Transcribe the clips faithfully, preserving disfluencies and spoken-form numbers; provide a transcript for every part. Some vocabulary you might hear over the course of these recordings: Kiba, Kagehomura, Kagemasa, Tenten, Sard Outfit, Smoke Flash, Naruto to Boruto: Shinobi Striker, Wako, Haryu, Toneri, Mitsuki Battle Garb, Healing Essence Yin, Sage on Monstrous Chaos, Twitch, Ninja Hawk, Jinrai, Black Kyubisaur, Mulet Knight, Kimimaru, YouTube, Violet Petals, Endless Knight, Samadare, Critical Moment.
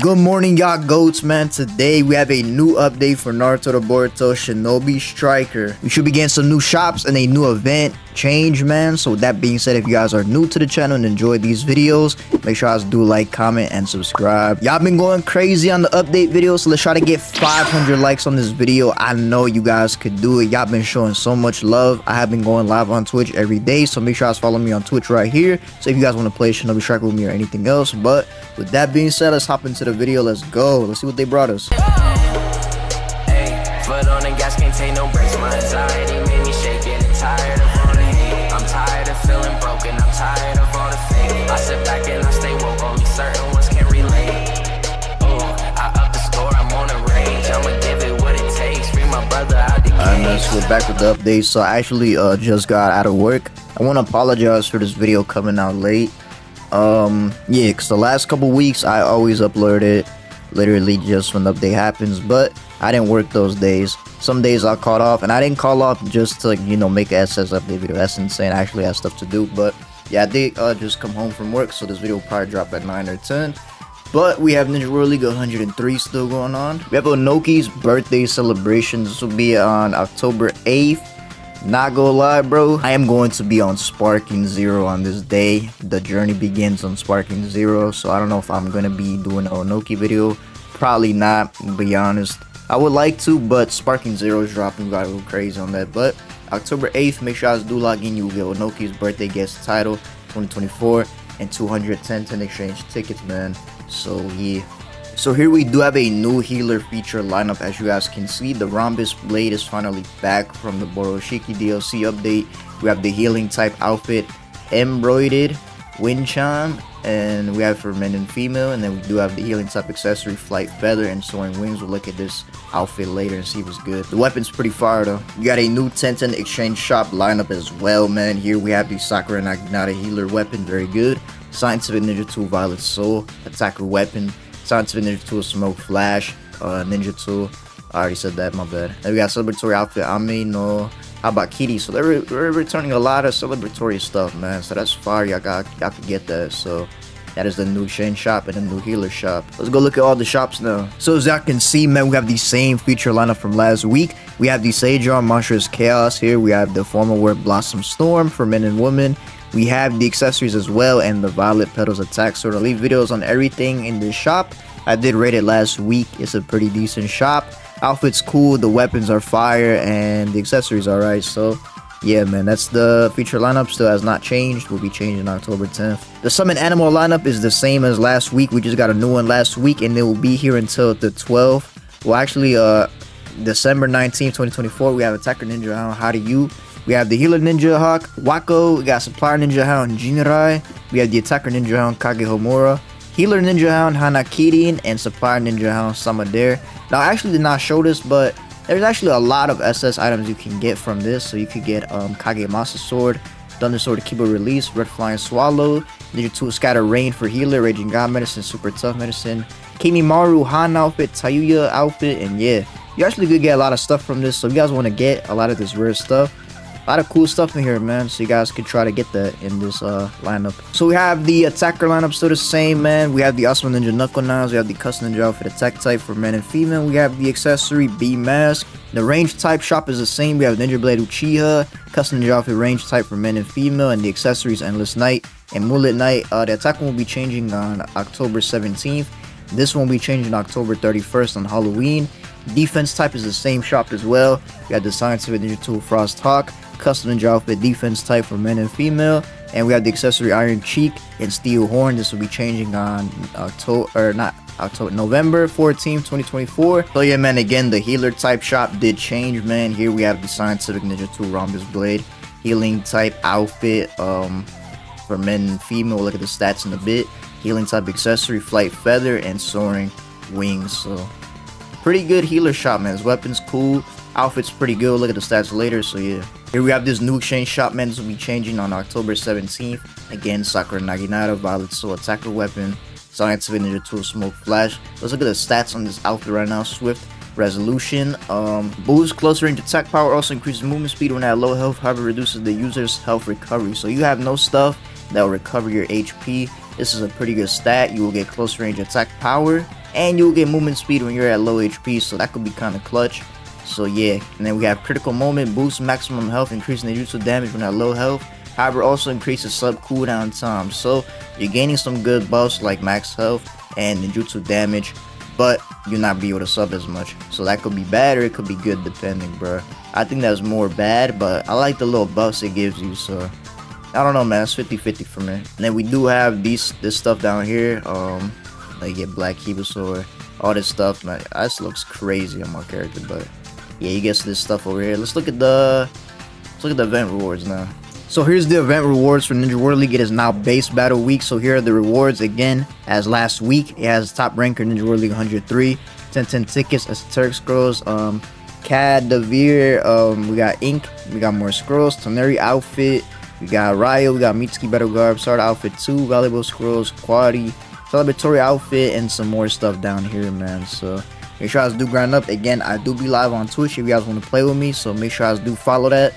Good morning, y'all goats, man. Today we have a new update for Naruto to Boruto Shinobi Striker. We should be getting some new shops and a new event change, man. So with that being said, if you guys are new to the channel and enjoy these videos, make sure you guys do like, comment, and subscribe. Y'all been going crazy on the update video, so let's try to get five hundred likes on this video. I know you guys could do it. Y'all been showing so much love. I have been going live on Twitch every day, so make sure you guys follow me on Twitch right here. So if you guys want to play Shinobi Striker with me or anything else, but with that being said, let's hop into to the video. Let's go. Let's see what they brought us. So we're back with the update. So I actually uh just got out of work. I want to apologize for this video coming out late. Um yeah, because the last couple weeks I always upload it literally just when the update happens, but I didn't work those days. Some days I caught off, and I didn't call off just to, you know, make an S S update video. That's insane. I actually have stuff to do. But yeah, I did uh, just come home from work, so this video will probably drop at nine or ten. But we have Ninja World League one hundred three still going on. We have Onoki's birthday celebration. This will be on October eighth. Not gonna lie, bro, I am going to be on Sparking Zero on this day. The journey begins on Sparking Zero, so I don't know if I'm gonna be doing an Onoki video. Probably not, to be honest. I would like to, but Sparking Zero is dropping. We gotta go crazy on that. But October eighth, make sure you guys do log in. You will get Onoki's birthday guest title twenty twenty-four and two hundred ten exchange tickets, man. So yeah. So here we do have a new healer feature lineup. As you guys can see, the Rhombus Blade is finally back from the Boroshiki D L C update. We have the healing type outfit, Embroidered, Wind Chime, and we have for men and female. And then we do have the healing type accessory, Flight Feather, and Soaring Wings. We'll look at this outfit later and see what's good. The weapon's pretty fire though. You got a new Tenten exchange shop lineup as well, man. Here we have the Sakura Naginata healer weapon, very good. Scientific Ninja Tool, Violet Soul, attacker weapon. Scientific Ninja Tool, Smoke Flash, uh, Ninja Tool. I already said that, my bad. Then we got Celebratory Outfit, Ami, no, how about Kitty? So they're, re they're returning a lot of celebratory stuff, man. So that's fire, y'all could get that. So that is the new chain shop and the new healer shop. Let's go look at all the shops now. So as y'all can see, man, we have the same feature lineup from last week. We have the Sage on Monstrous Chaos here. We have the Formal Word Blossom Storm for men and women. We have the accessories as well and the Violet Petals attack. So I'll leave videos on everything in this shop. I did rate it last week. It's a pretty decent shop. Outfit's cool, the weapons are fire, and the accessories are alright. So yeah, man, that's the feature lineup. Still has not changed. Will be changing October tenth. The Summon Animal lineup is the same as last week. We just got a new one last week, and it will be here until the twelfth. Well, actually, uh, December nineteenth, twenty twenty-four. We have Attacker Ninja Hound, Haryu. We have the Healer Ninja Hawk, Wako. We got Supplier Ninja Hound, Jinrai. We have the Attacker Ninja Hound, Kagehomura. Healer Ninja Hound, Hanakirin. And Supplier Ninja Hound, Samadare. Now, I actually did not show this, but there's actually a lot of S S items you can get from this. So you could get um, Kagemasa Sword, Thunder Sword, Kiba Release, Red Flying Swallow, Ninja Tool, Scatter Rain for Healer, Raging God Medicine, Super Tough Medicine, Kimimaru, Han Outfit, Tayuya Outfit, and yeah. You actually could get a lot of stuff from this, so if you guys want to get a lot of this rare stuff, a lot of cool stuff in here, man, so you guys could try to get that in this uh, lineup. So we have the attacker lineup still the same, man. We have the Asuma Ninja Knuckle Knives. We have the Custom Ninja Outfit attack type for men and female. We have the accessory B Mask. The range type shop is the same. We have Ninja Blade Uchiha, Custom Ninja Outfit range type for men and female, and the accessories Endless Knight and Mulet Knight. Uh, the attack one will be changing on October seventeenth. This one will be changing October thirty-first on Halloween. Defense type is the same shop as well. We have the Scientific Ninja Tool, Frost Hawk, Custom Ninja Outfit defense type for men and female, and we have the accessory Iron Cheek and Steel Horn. This will be changing on October, or not October, November fourteenth, twenty twenty-four. So yeah, man, again, the healer type shop did change, man. Here we have the Scientific Ninja Tool, Rhombus Blade, healing type outfit um for men and female. We'll look at the stats in a bit. Healing type accessory, Flight Feather, and Soaring Wings. So pretty good healer shop, man. His weapon's cool, outfit's pretty good. We'll look at the stats later. So yeah, here we have this new exchange shop, man. This will be changing on October seventeenth. Again, Sakura Naginata, Violet Soul attacker weapon, Scientific Ninja Tool, Smoke Flash. Let's look at the stats on this outfit right now. Swift Resolution, um, boost close range attack power, also increases movement speed when at low health, however reduces the user's health recovery. So you have no stuff that will recover your H P This is a pretty good stat. You will get close range attack power, and you will get movement speed when you're at low H P, so that could be kind of clutch. So yeah, and then we have Critical Moment, boosts maximum health, increasing the usual damage when at low health. However, also increases sub cooldown time, so you're gaining some good buffs like max health and ninjutsu damage, but you're not be able to sub as much, so that could be bad or it could be good depending, bro. I think that's more bad, but I like the little buffs it gives you, so I don't know, man. It's fifty fifty for me. And then we do have these this stuff down here, um like get Black Kyubisaur, all this stuff, man. This looks crazy on my character, but yeah, you get this stuff over here. Let's look at the let's look at the event rewards now. So here's the event rewards for Ninja World League. It is now base battle week, so here are the rewards again as last week. It has top ranker Ninja World League one hundred three, Tenten tickets, esoteric scrolls, um, Cad Devere, um, we got ink, we got more scrolls, Toneri outfit, we got Ryo, we got Mitsuki Battle Garb, Sard Outfit two, valuable scrolls, quality, celebratory outfit, and some more stuff down here, man. So make sure I do grind up. Again, I do be live on Twitch if you guys want to play with me, so make sure I do follow that,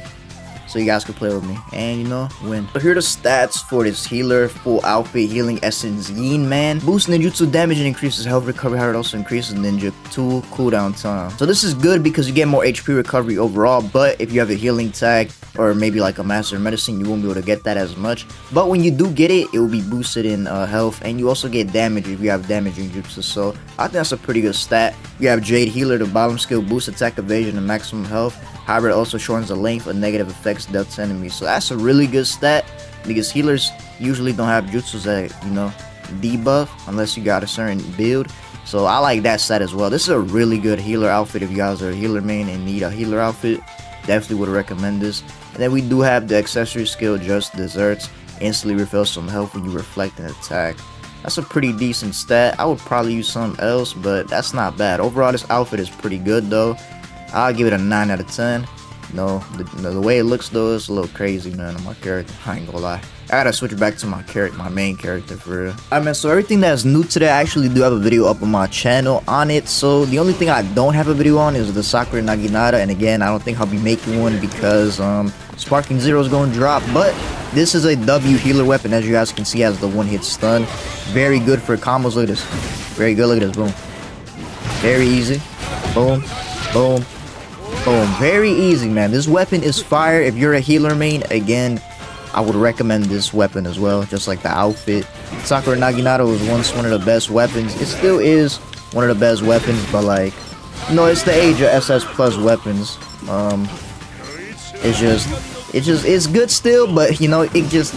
so you guys can play with me and, you know, win. So here are the stats for this healer. Full outfit, Healing Essence Yin, man. Boosts ninjutsu damage and increases health recovery. It also increases ninja tool cooldown time. So this is good because you get more H P recovery overall, but if you have a healing tag or maybe like a master medicine, you won't be able to get that as much. But when you do get it, it will be boosted in uh, health, and you also get damage if you have damage ninjutsu. So I think that's a pretty good stat. You have Jade Healer, the bottom skill, boosts attack, evasion, and maximum health. However, it also shortens the length of negative effects dealt to enemies. So that's a really good stat because healers usually don't have jutsus that, you know, debuff unless you got a certain build. So I like that stat as well. This is a really good healer outfit if you guys are a healer main and need a healer outfit. Definitely would recommend this. And then we do have the accessory skill, Just Desserts. Instantly refills some health when you reflect an attack. That's a pretty decent stat. I would probably use something else, but that's not bad. Overall, this outfit is pretty good though. I'll give it a nine out of ten. No, the, the way it looks though is a little crazy, man, on my character. I ain't gonna lie. I gotta switch back to my character, my main character for real. Alright, man, so everything that's new today, I actually do have a video up on my channel on it. So the only thing I don't have a video on is the Sakura Naginata, and again, I don't think I'll be making one because um, Sparking Zero is gonna drop, but this is a W healer weapon, as you guys can see, has the one hit stun. Very good for combos. Look at this. Very good. Look at this. Boom. Very easy. Boom. Boom. Boom. Very easy, man. This weapon is fire. If you're a healer main, again, I would recommend this weapon as well, just like the outfit. Sakura Naginata was once one of the best weapons. It still is one of the best weapons, but like, no, it's the age of S S plus weapons. Um, it's just, it's just, it's good still, but you know, it just,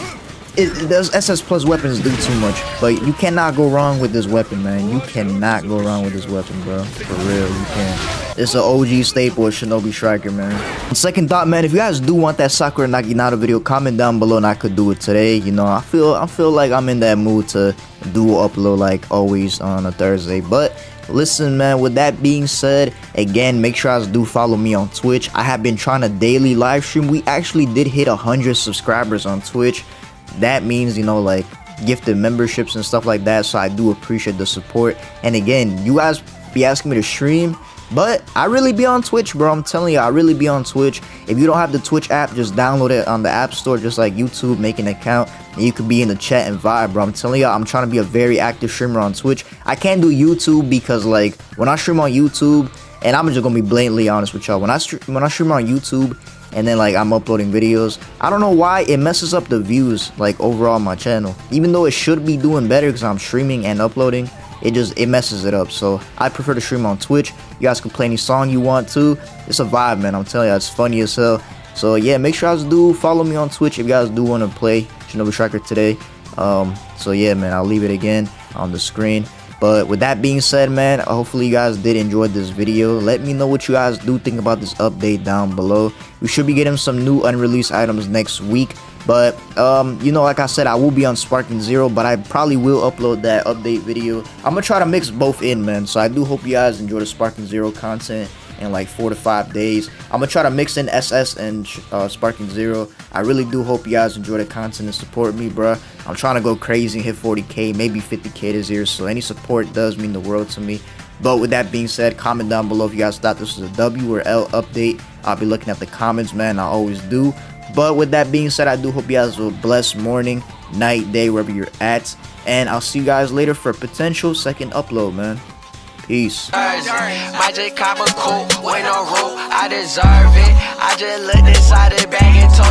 it, those S S plus weapons do too much. But you cannot go wrong with this weapon, man. You cannot go wrong with this weapon, bro. For real, you can't. It's an O G staple of Shinobi Striker, man. And second thought, man, if you guys do want that Sakura Naginata video, comment down below and I could do it today. You know, I feel I feel like I'm in that mood to do upload like always on a Thursday. But listen, man, with that being said, again, make sure you guys do follow me on Twitch. I have been trying to daily live stream. We actually did hit one hundred subscribers on Twitch. That means, you know, like gifted memberships and stuff like that. So I do appreciate the support. And again, you guys be asking me to stream, but I really be on Twitch, bro. I'm telling you, I really be on Twitch. If you don't have the Twitch app, just download it on the app store, just like YouTube, make an account, and you could be in the chat and vibe, bro. I'm telling you, I'm trying to be a very active streamer on Twitch. I can't do YouTube because, like, when I stream on YouTube, and I'm just gonna be blatantly honest with y'all, when I when I stream on YouTube, and then like I'm uploading videos, I don't know why it messes up the views, like overall my channel, even though it should be doing better because I'm streaming and uploading. It just, it messes it up. So I prefer to stream on Twitch. You guys can play any song you want to. It's a vibe, man. I'm telling you, it's funny as hell. So yeah, make sure you guys do follow me on Twitch if you guys do want to play Shinobi Striker today. Um, so yeah, man, I'll leave it again on the screen. But with that being said, man, hopefully you guys did enjoy this video. Let me know what you guys do think about this update down below. We should be getting some new unreleased items next week. But, um, you know, like I said, I will be on Sparking Zero, but I probably will upload that update video. I'm going to try to mix both in, man. So I do hope you guys enjoy the Sparking Zero content in like four to five days. I'm going to try to mix in S S and uh, Sparking Zero. I really do hope you guys enjoy the content and support me, bro. I'm trying to go crazy and hit forty K, maybe fifty K this year. So any support does mean the world to me. But with that being said, comment down below if you guys thought this was a W or L update. I'll be looking at the comments, man. I always do. But with that being said, I do hope you guys have a blessed morning, night, day, wherever you're at. And I'll see you guys later for a potential second upload, man. Peace. I just cop a coupe with no roof. I deserve it. I just looked inside the bag and told